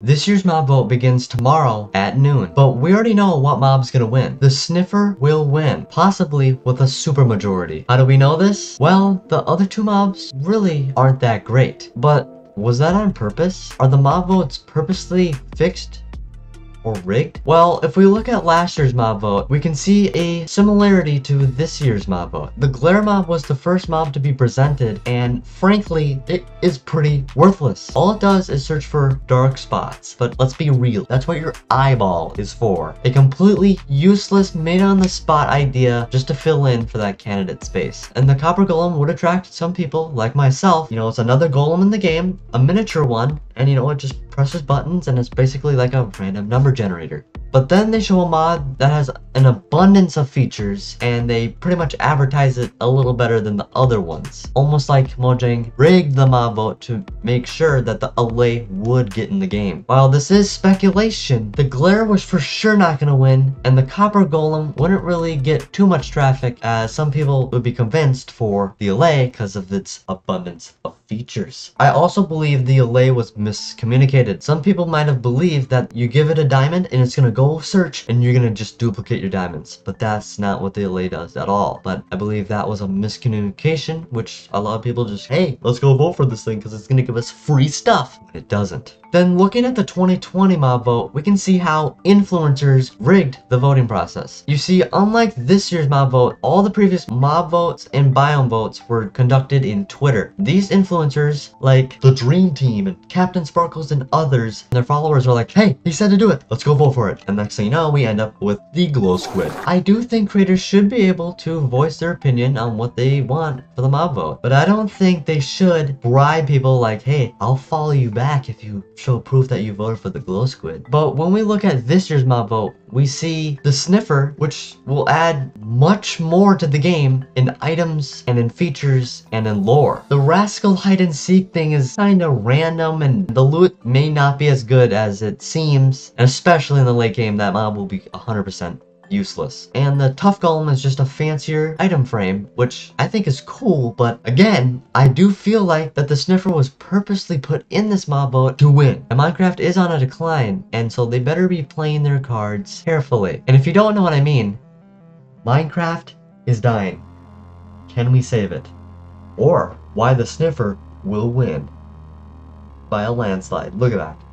This year's mob vote begins tomorrow at noon, but we already know what mob's gonna win. The Sniffer will win, possibly with a supermajority. How do we know this? Well, the other two mobs really aren't that great. But was that on purpose? Are the mob votes purposely fixed or rigged? Well, if we look at last year's mob vote, we can see a similarity to this year's mob vote. The glare mob was the first mob to be presented, and frankly, it is pretty worthless. All it does is search for dark spots, but let's be real, that's what your eyeball is for. A completely useless, made-on-the-spot idea just to fill in for that candidate space. And the copper golem would attract some people, like myself. You know, it's another golem in the game, a miniature one, and you know what, just presses buttons and it's basically like a random number generator. But then they show a mod that has an abundance of features and they pretty much advertise it a little better than the other ones. Almost like Mojang rigged the mob vote to make sure that the LA would get in the game. While this is speculation, the glare was for sure not gonna win and the copper golem wouldn't really get too much traffic as some people would be convinced for the LA because of its abundance of features. I also believe the LA was miscommunicated. Some people might have believed that you give it a diamond and it's gonna go search and you're gonna just duplicate your diamonds, but that's not what the LA does at all. But I believe that was a miscommunication, which a lot of people just, hey, let's go vote for this thing because it's gonna give us free stuff. It doesn't. Then looking at the 2020 mob vote, we can see how influencers rigged the voting process. You see, unlike this year's mob vote, all the previous mob votes and biome votes were conducted in Twitter. These influencers, like the Dream Team and CaptainSparklez and others, and their followers are like, hey, he said to do it, let's go vote for it. And next thing you know, we end up with the glow squid. I do think creators should be able to voice their opinion on what they want for the mob vote, but I don't think they should bribe people like, hey, I'll follow you back if you show proof that you voted for the glow squid. But when we look at this year's mob vote, we see the Sniffer, which will add much more to the game in items and in features and in lore. The Rascal hide and seek thing is kind of random and the loot may not be as good as it seems, and especially in the late game that mob will be 100% useless. And the Tuff Golem is just a fancier item frame, which I think is cool, but again, I do feel like that the Sniffer was purposely put in this mob vote to win. And Minecraft is on a decline, and so they better be playing their cards carefully. And if you don't know what I mean, Minecraft is dying. Can we save it? Or why the Sniffer will win by a landslide. Look at that.